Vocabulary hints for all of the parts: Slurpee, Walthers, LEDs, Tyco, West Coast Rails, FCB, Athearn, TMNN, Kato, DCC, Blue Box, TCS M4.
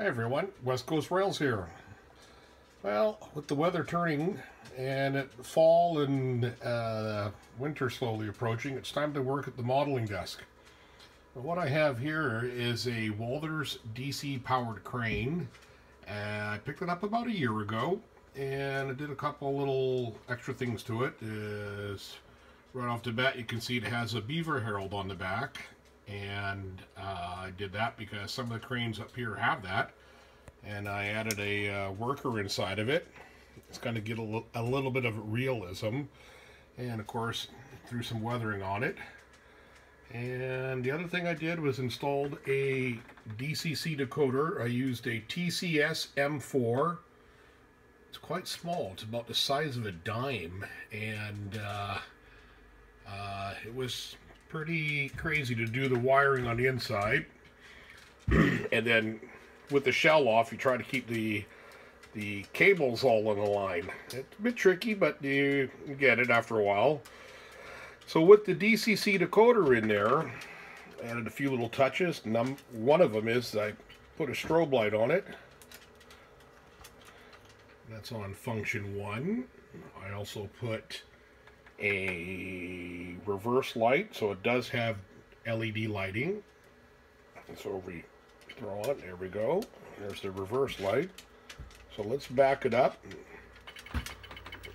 Hey everyone, West Coast Rails here. Well, with the weather turning and fall and winter slowly approaching, it's time to work at the modeling desk. But what I have here is a Walthers DC powered crane. I picked it up about a year ago and I did a couple little extra things to it. Right off the bat you can see it has a beaver herald on the back. And I did that because some of the cranes up here have that, and I added a worker inside of it. It's going to get a little bit of realism, and of course threw some weathering on it. And the other thing I did was installed a DCC decoder. I used a TCS M4. It's quite small, it's about the size of a dime, and it was pretty crazy to do the wiring on the inside. And then with the shell off, you try to keep the cables all in a line. It's a bit tricky, but you get it after a while. So with the DCC decoder in there, added a few little touches. One of them is I put a strobe light on it. That's on function 1. I also put a reverse light, so it does have LED lighting. So we throw on, there we go, there's the reverse light. So let's back it up,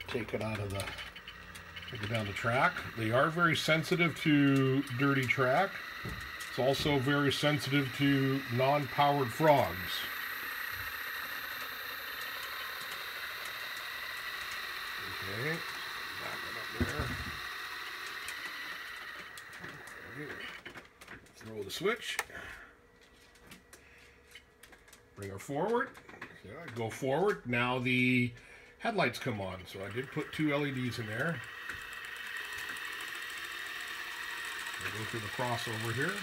take it out of the, take it down the track. They are very sensitive to dirty track. It's also very sensitive to non-powered frogs. Okay. Throw the switch, bring her forward, yeah, go forward. Now the headlights come on, so I did put 2 LEDs in there. I'll go through the crossover here,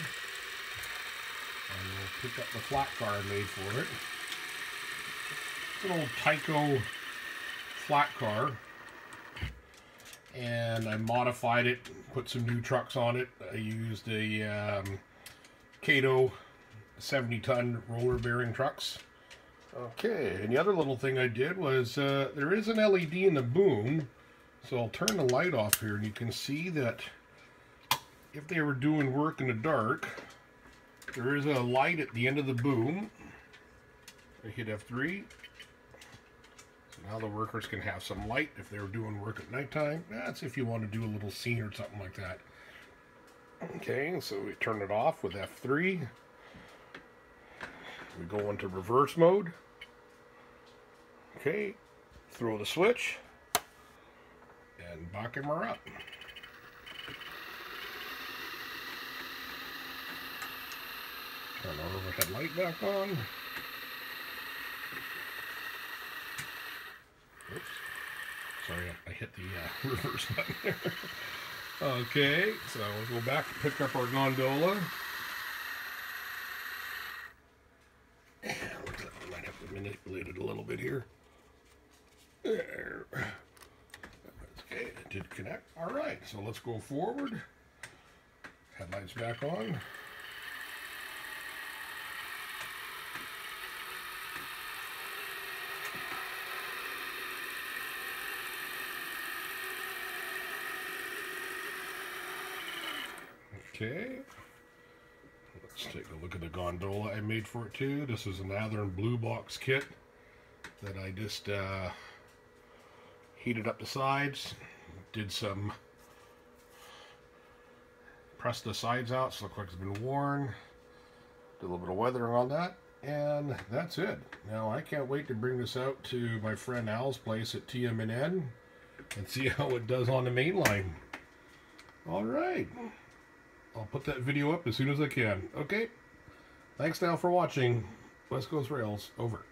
and we'll pick up the flat car I made for it. It's an old Tyco flat car. And I modified it, put some new trucks on it. I used a Kato 70-ton roller bearing trucks. Okay, and the other little thing I did was there is an LED in the boom, so I'll turn the light off here, and you can see that if they were doing work in the dark, there is a light at the end of the boom. I hit F3. Now the workers can have some light if they're doing work at nighttime. That's if you want to do a little scene or something like that. Okay, so we turn it off with F3. We go into reverse mode. Okay, throw the switch and back him up. Turn our overhead light back on. Oops. Sorry, I hit the reverse button there. Okay, so we'll go back and pick up our gondola. Yeah, looks like we might have to manipulate it a little bit here. There. Okay, it did connect. All right, so let's go forward. Headlights back on. Okay, let's take a look at the gondola I made for it too. This is an Athearn blue box kit that I just heated up the sides, did some, pressed the sides out so it looks like it's been worn, did a little bit of weathering on that, and that's it. Now I can't wait to bring this out to my friend Al's place at TMNN and see how it does on the main line. All right. I'll put that video up as soon as I can. Okay, thanks now for watching. West Coast Rails, over.